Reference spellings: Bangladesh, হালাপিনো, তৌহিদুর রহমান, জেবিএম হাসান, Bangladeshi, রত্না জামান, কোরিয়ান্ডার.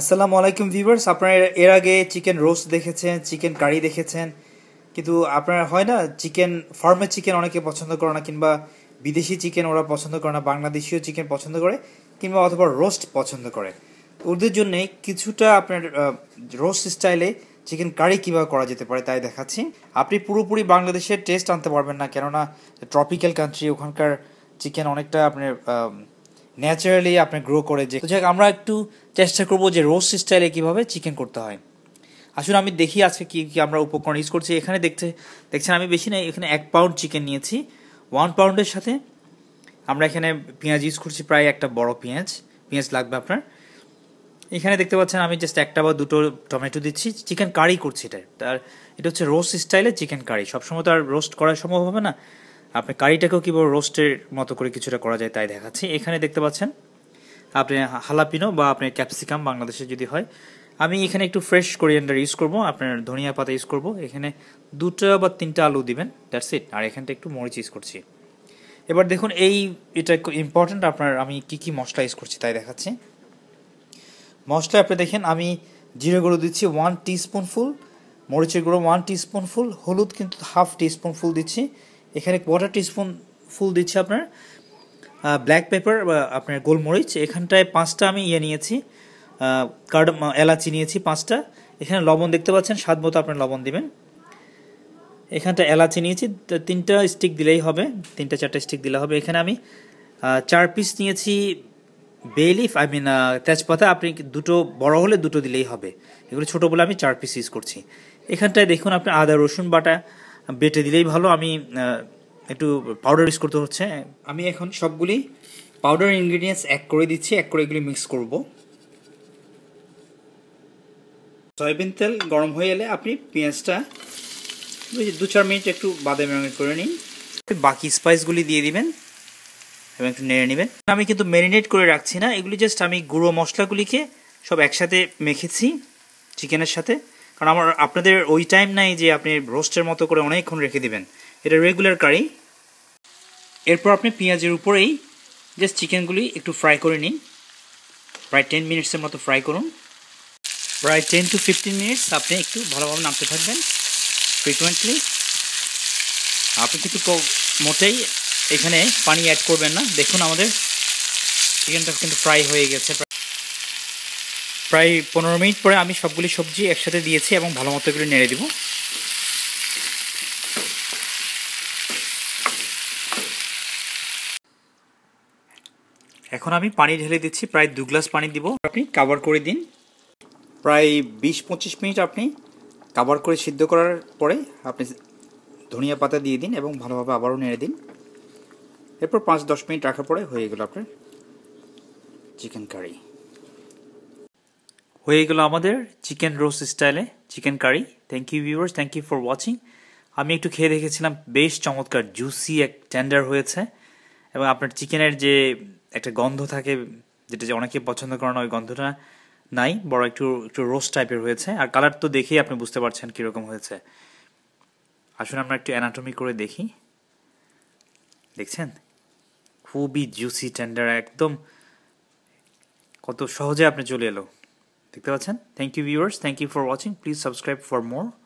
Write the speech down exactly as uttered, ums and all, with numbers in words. আসসালামু আলাইকুম ভিউয়ার্স, আপনারা এর আগে চিকেন রোস্ট দেখেছেন, চিকেন কারি দেখেছেন, কিন্তু আপনারা হয় না চিকেন ফার্মের চিকেন অনেকে পছন্দ করে না, কিংবা বিদেশি চিকেন ওরা পছন্দ করে না, বাংলাদেশিও চিকেন পছন্দ করে কিংবা অথবা রোস্ট পছন্দ করে। ওদের জন্যে কিছুটা আপনার রোস্ট স্টাইলে চিকেন কারি কীভাবে করা যেতে পারে তাই দেখাচ্ছি। আপনি পুরোপুরি বাংলাদেশের টেস্ট আনতে পারবেন না, কেননা ট্রপিক্যাল কান্ট্রি, ওখানকার চিকেন অনেকটা আপনার ন্যাচারালি আপনি গ্রো করে। যে যাক, আমরা একটু চেষ্টা করব যে রোস্ট স্টাইলে কীভাবে চিকেন করতে হয়। আসুন আমি দেখি আজকে কী কী আমরা উপকরণ ইউজ করছি। এখানে দেখতে দেখছেন আমি বেশি না, এখানে এক পাউন্ড চিকেন নিয়েছি। ওয়ান পাউন্ডের সাথে আমরা এখানে পেঁয়াজ ইউজ করছি, প্রায় একটা বড় পেঁয়াজ পেঁয়াজ লাগবে আপনার। এখানে দেখতে পাচ্ছেন আমি জাস্ট একটা বা দুটো টমেটো দিচ্ছি। চিকেন কারি করছি, এটা তার এটা হচ্ছে রোস্ট স্টাইলে চিকেন কারি। সবসময় তো আর রোস্ট করা সম্ভব হবে না, আপনি কারিটাকেও কীভাবে রোস্টের মতো করে কিছুটা করা যায় তাই দেখাচ্ছি। এখানে দেখতে পাচ্ছেন আপনি হালাপিনো বা আপনার ক্যাপসিকাম বাংলাদেশে যদি হয়। আমি এখানে একটু ফ্রেশ কোরিয়ান্ডার ইউজ করব, আপনার ধনিয়া পাতা ইউজ করব। এখানে দুটো বা তিনটা আলু দিবেন, দ্যাটস ইট। আর এখানটা একটু মরিচ ইউজ করছি। এবার দেখুন এই এটা ইম্পর্ট্যান্ট, আপনার আমি কী কী মশলা ইউজ করছি তাই দেখাচ্ছি। মশলা আপনি দেখেন আমি জিরে গুঁড়ো দিচ্ছি ওয়ান টিস্পুন ফুল, মরিচের গুঁড়ো ওয়ান টিস্পুন ফুল, হলুদ কিন্তু হাফ টিস্পুন ফুল দিচ্ছি, এখানে কোয়াটার টিস্পুন ফুল দিচ্ছি আপনার, ব্ল্যাক পেপার বা আপনার গোলমরিচ। এখানটায় পাঁচটা আমি ইয়ে নিয়েছি, কার্ড এলাচি নিয়েছি পাঁচটা। এখানে লবণ দেখতে পাচ্ছেন, স্বাদ মতো আপনার লবণ দিবেন। এখানটা এলাচি নিয়েছি, তিনটা স্টিক দিলেই হবে, তিনটা চারটা স্টিক দিলে হবে। এখানে আমি চার পিস নিয়েছি বেলিফ, আই মিন তেজপাতা। আপনি দুটো বড় হলে দুটো দিলেই হবে, এগুলো ছোটো বলে আমি চার পিস ইউজ করছি। এখানটায় দেখুন আপনি আদা রসুন বাটা বেটে দিলেই ভালো, আমি একটু পাউডার ইউজ করতে হচ্ছে। আমি এখন সবগুলি পাউডার ইনগ্রিডিয়েন্টস এক করে দিচ্ছি, এক করে এগুলি মিক্স করব। সয়াবিন তেল গরম হয়ে এলে আপনি পেঁয়াজটা দু চার মিনিট একটু বাদাম ম্যারিনেট করে নিন, বাকি স্পাইসগুলি দিয়ে দিবেন এবং একটু নেড়ে নেবেন। আমি কিন্তু ম্যারিনেট করে রাখছি না, এগুলি জাস্ট আমি গুঁড়ো মশলাগুলিকে সব একসাথে মেখেছি চিকেনের সাথে, কারণ আমার আপনাদের ওই টাইম নাই যে আপনি রোস্টের মতো করে অনেকক্ষণ রেখে দেবেন, এটা রেগুলার কারি। এরপর আপনি পেঁয়াজের উপরেই জাস্ট চিকেনগুলি একটু ফ্রাই করে নিন, প্রায় টেন মিনিটসের মতো ফ্রাই করুন। প্রায় টেন টু ফিফটিন মিনিটস আপনি একটু ভালোভাবে নাড়তে থাকবেন ফ্রিকুয়েন্টলি। আপনি কিন্তু মোটেই এখানে পানি অ্যাড করবেন না। দেখুন আমাদের চিকেনটা কিন্তু ফ্রাই হয়ে গেছে। প্রায় পনেরো মিনিট পরে আমি সবগুলি সবজি একসাথে দিয়েছি এবং ভালো মতো এগুলো নেড়ে দেব। এখন আমি পানি ঢেলে দিচ্ছি, প্রায় দু গ্লাস পানি দিব। আপনি কাভার করে দিন, প্রায় বিশ পঁচিশ মিনিট আপনি কাভার করে সিদ্ধ করার পরে আপনি ধনিয়া পাতা দিয়ে দিন এবং ভালোভাবে আবারও নেড়ে দিন। এরপর পাঁচ দশ মিনিট রাখার পরে হয়ে গেল আপনার চিকেন কারি। হয়ে গেল আমাদের চিকেন রোস্ট স্টাইলে chicken curry. Thank you viewers, thank you for watching. আমি একটু খেয়ে দেখেছিলাম, বেশ চমৎকার জুসি এক টেন্ডার হয়েছে, এবং আপনার চিকেনের যে একটা গন্ধ থাকে যেটা যে অনেকে পছন্দ করে না, ওই গন্ধটা নাই, বড় একটু একটু রোস্ট টাইপের হয়েছে। আর কালার তো দেখেই আপনি বুঝতে পারছেন কীরকম হয়েছে। আসলে আমরা একটু অ্যানাটমি করে দেখি। দেখছেন খুবই জুসি টেন্ডার, একদম কত সহজে আপনি চলে এলো, দেখতে পাচ্ছেন। Thank you viewers, thank you for watching. Please subscribe for more.